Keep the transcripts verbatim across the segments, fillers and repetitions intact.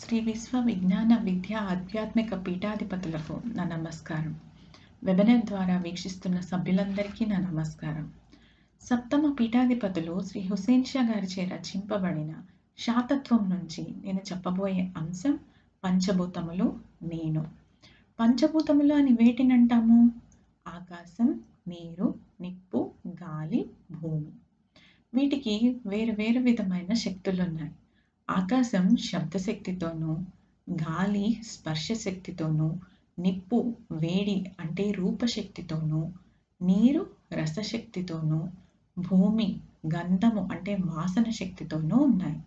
శ్రీ విశ్వ విజ్ఞాన విద్య ఆధ్యాత్మిక పీఠాధిపతులకు నా నమస్కారం. వెబినార్ ద్వారా వీక్షిస్తున్న సభ్యులందరికీ నా నమస్కారం. సప్తమ పీఠాధిపతులు శ్రీ హుసేన్ షా గారిచే రచింపబడిన శాతత్వం నుంచి నేను చెప్పబోయే అంశం పంచభూతములు. నేను పంచభూతములు అని వేటినంటాము? ఆకాశం, నీరు, నిప్పు, గాలి, భూమి. వీటికి వేరు వేరు విధమైన శక్తులున్నాయి. ఆకాశం శబ్దశక్తితోనూ, గాలి స్పర్శశక్తితోనూ, నిప్పు వేడి అంటే రూపశక్తితోనూ, నీరు రసశక్తితోనూ, భూమి గంధము అంటే వాసన శక్తితోనూ ఉన్నాయి.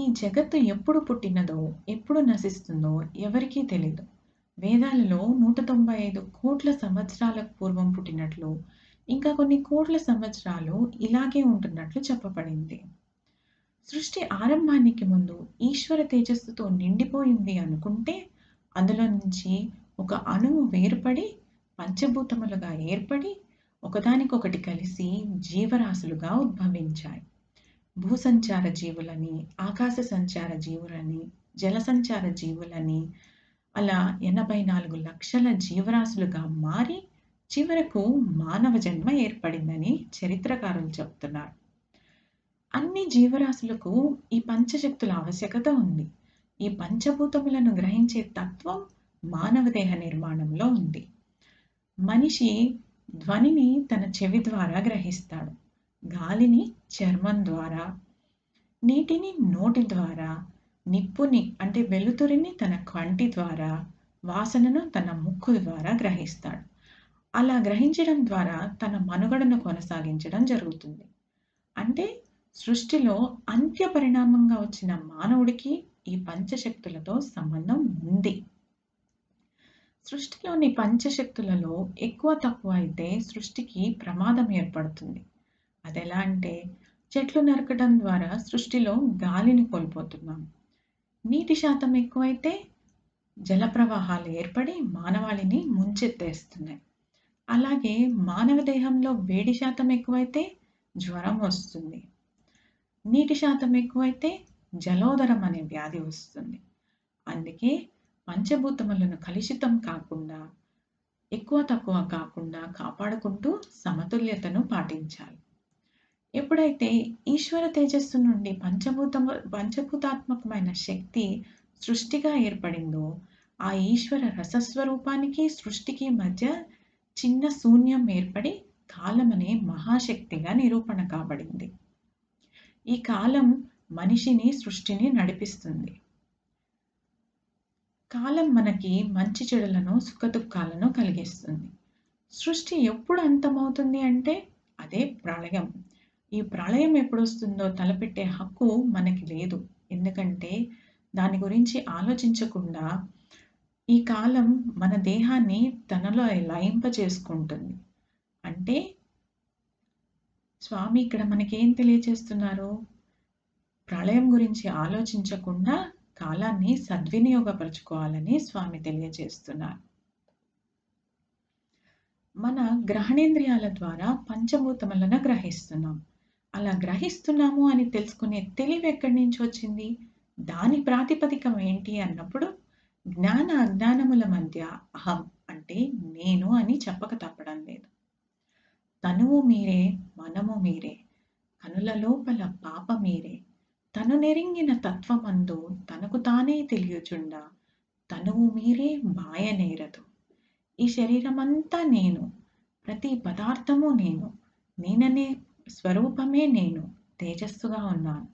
ఈ జగత్తు ఎప్పుడు పుట్టినదో, ఎప్పుడు నశిస్తుందో ఎవరికీ తెలియదు. వేదాలలో నూట తొంభై ఐదు కోట్ల సంవత్సరాలకు పూర్వం పుట్టినట్లు, ఇంకా కొన్ని కోట్ల సంవత్సరాలు ఇలాగే ఉంటున్నట్లు చెప్పబడింది. సృష్టి ఆరంభానికి ముందు ఈశ్వర తేజస్సుతో నిండిపోయింది అనుకుంటే, అందులో నుంచి ఒక అణువు వేర్పడి పంచభూతములుగా ఏర్పడి ఒకదానికొకటి కలిసి జీవరాశులుగా ఉద్భవించాయి. భూసంచార జీవులని, ఆకాశ సంచార జీవులని, జలసంచార జీవులని, అలా ఎనభై నాలుగు లక్షల జీవరాశులుగా మారి చివరకు మానవ జన్మ ఏర్పడిందని చరిత్రకారులు చెప్తున్నారు. అన్ని జీవరాశులకు ఈ పంచశక్తుల ఆవశ్యకత ఉంది. ఈ పంచభూతములను గ్రహించే తత్వం మానవ దేహ నిర్మాణంలో ఉంది. మనిషి ధ్వనిని తన చెవి ద్వారా గ్రహిస్తాడు, గాలిని చర్మం ద్వారా, నీటిని నోటి ద్వారా, నిప్పుని అంటే వెలుతురిని తన కంటి ద్వారా, వాసనను తన ముక్కు ద్వారా గ్రహిస్తాడు. అలా గ్రహించడం ద్వారా తన మనుగడను కొనసాగించడం జరుగుతుంది. అంటే సృష్టిలో అంత్య పరిణామంగా వచ్చిన మానవుడికి ఈ పంచశక్తులతో సంబంధం ఉంది. సృష్టిలోని పంచశక్తులలో ఎక్కువ తక్కువ అయితే సృష్టికి ప్రమాదం ఏర్పడుతుంది. అది ఎలా అంటే, చెట్లు నరకడం ద్వారా సృష్టిలో గాలిని కోల్పోతున్నాం. నీటి శాతం ఎక్కువైతే జల ప్రవాహాలు ఏర్పడి మానవాళిని ముంచెత్తేస్తున్నాయి. అలాగే మానవ దేహంలో వేడి శాతం ఎక్కువైతే జ్వరం వస్తుంది, నీటి శాతం ఎక్కువైతే జలోదరం అనే వ్యాధి వస్తుంది. అందుకే పంచభూతములను కలుషితం కాకుండా, ఎక్కువ తక్కువ కాకుండా కాపాడుకుంటూ సమతుల్యతను పాటించాలి. ఎప్పుడైతే ఈశ్వర తేజస్సు నుండి పంచభూత పంచభూతాత్మకమైన శక్తి సృష్టిగా ఏర్పడిందో, ఆ ఈశ్వర రసస్వరూపానికి సృష్టికి మధ్య చిన్న శూన్యం ఏర్పడి కాలం అనే మహాశక్తిగా నిరూపణ కాబడింది. ఈ కాలం మనిషిని, సృష్టిని నడిపిస్తుంది. కాలం మనకి మంచి చెడులను, సుఖదుఖాలను కలిగిస్తుంది. సృష్టి ఎప్పుడు అంతమవుతుంది అంటే అదే ప్రళయం. ఈ ప్రళయం ఎప్పుడు వస్తుందో తలపెట్టే హక్కు మనకి లేదు. ఎందుకంటే దాని గురించి ఆలోచించకుండా ఈ కాలం మన దేహాన్ని తనలో లయింపజేసుకుంటుంది. అంటే స్వామి ఇక్కడ మనకేం తెలియజేస్తున్నారు? ప్రళయం గురించి ఆలోచించకుండా కాలాన్ని సద్వినియోగపరచుకోవాలని స్వామి తెలియజేస్తున్నారు. మన గ్రహణేంద్రియాల ద్వారా పంచభూతములను గ్రహిస్తున్నాం. అలా గ్రహిస్తున్నాము అని తెలుసుకునే తెలివి ఎక్కడి నుంచి వచ్చింది? దాని ప్రాతిపదికం ఏంటి అన్నప్పుడు, జ్ఞాన అజ్ఞానముల మధ్య అహం అంటే నేను అని చెప్పక తప్పడం లేదు. తనువు మీరే, మనము మీరే, కనుల లోపల పాప మీరే, తను నెరింగిన తత్వమందు తనకు తానే తెలియచుండా తనువు మీరే బాయ నేరదు. ఈ శరీరమంతా నేను, ప్రతి పదార్థము నేను, నేననే స్వరూపమే నేను, తేజస్సుగా ఉన్నాను.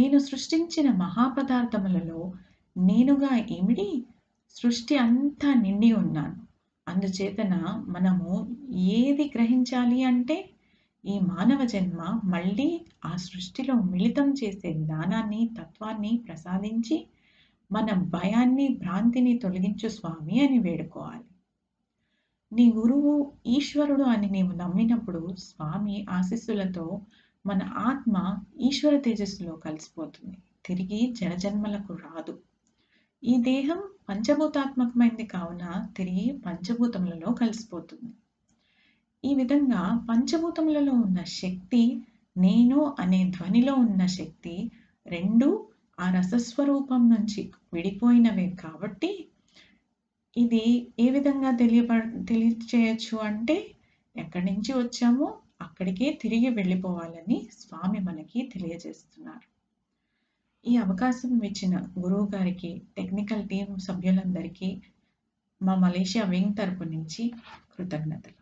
నేను సృష్టించిన మహాపదార్థములలో నేనుగా ఇమిడి సృష్టి అంతా నిండి ఉన్నాను. అందుచేతన మనము ఏది గ్రహించాలి అంటే, ఈ మానవ జన్మ మళ్ళీ ఆ సృష్టిలో మిళితం చేసే జ్ఞానాన్ని, తత్వాన్ని ప్రసాదించి మన భయాన్ని, భ్రాంతిని తొలగించు స్వామి అని వేడుకోవాలి. నీ గురువు ఈశ్వరుడు అని నీవు నమ్మినప్పుడు స్వామి ఆశీస్సులతో మన ఆత్మ ఈశ్వర తేజస్సులో కలిసిపోతుంది, తిరిగి జనజన్మలకు రాదు. ఈ దేహం పంచభూతాత్మకమైంది కావున తిరిగి పంచభూతములలో కలిసిపోతుంది. ఈ విధంగా పంచభూతములలో ఉన్న శక్తి, నేను అనే ధ్వనిలో ఉన్న శక్తి, రెండు ఆ రసస్వరూపం నుంచి విడిపోయినవే. కాబట్టి ఇది ఏ విధంగా తెలియప తెలియచేయచ్చు అంటే ఎక్కడి నుంచి వచ్చామో అక్కడికే తిరిగి వెళ్ళిపోవాలని స్వామి మనకి తెలియజేస్తున్నారు. ఈ అవకాశం ఇచ్చిన గురువు గారికి, టెక్నికల్ టీం సభ్యులందరికీ మా మలేషియా వింగ్ తరపు నుంచి కృతజ్ఞతలు.